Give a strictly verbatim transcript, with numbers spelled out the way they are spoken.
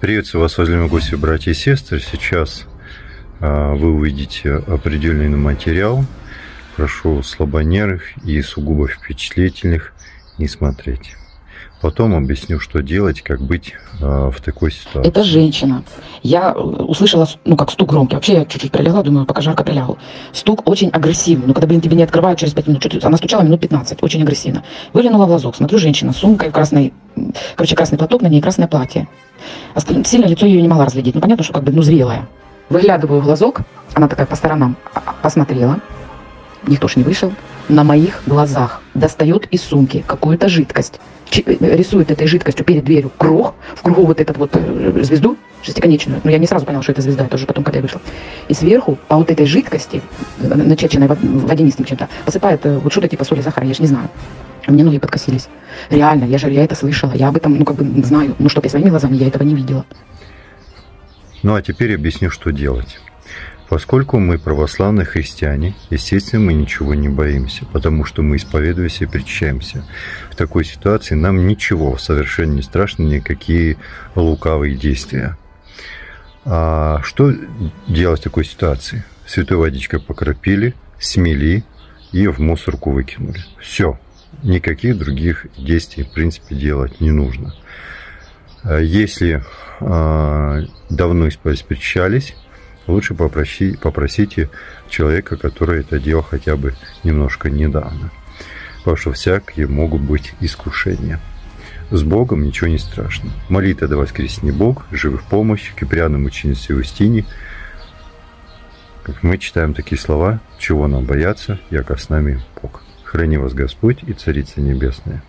Приветствую вас, возлюбленные гости, братья и сестры. Сейчас а, вы увидите определенный материал. Прошу слабонервных и сугубо впечатлительных не смотреть. Потом объясню, что делать, как быть а, в такой ситуации. Это женщина. Я услышала, ну, как стук громкий. Вообще я чуть-чуть прилегла, думаю, пока жарко прилягу. Стук очень агрессивный. Ну, когда, блин, тебе не открывают через пять минут. Чуть... Она стучала минут пятнадцать, очень агрессивно. Выглянула в глазок. Смотрю, женщина с сумкой, в красной... короче, красный платок, на ней красное платье. Сильно лицо ее не могла разглядеть. Ну, понятно, что как бы, ну, зрелая. Выглядываю в глазок. Она такая по сторонам посмотрела. Никто ж не вышел. На моих глазах достает из сумки какую-то жидкость. Ч рисует этой жидкостью перед дверью крох, в кругу вот эту вот звезду шестиконечную. Но я не сразу поняла, что это звезда, это уже потом, когда я вышла. И сверху по вот этой жидкости, начерченной водянистым чем-то, посыпает вот что-то типа соли, сахара, я ж не знаю. У меня ноги подкосились. Реально, я же я это слышала, я об этом, ну, как бы знаю. Ну, чтобы я своими глазами, я этого не видела. Ну, а теперь объясню, что делать. Поскольку мы православные христиане, естественно, мы ничего не боимся, потому что мы исповедуемся и причащаемся. В такой ситуации нам ничего совершенно не страшно, никакие лукавые действия. А что делать в такой ситуации? Святой водичкой покропили, смели и в мусорку выкинули. Все. Никаких других действий, в принципе, делать не нужно. Если а, давно исповедались, лучше попроси, попросите человека, который это делал хотя бы немножко недавно. Потому что всякие могут быть искушения. С Богом ничего не страшно. Молитва «Да воскресни Бог», «Живых помощь», Киприану мученице Иустине. Как мы читаем такие слова: «Чего нам бояться, яко с нами Бог». Храни вас Господь и Царица Небесная.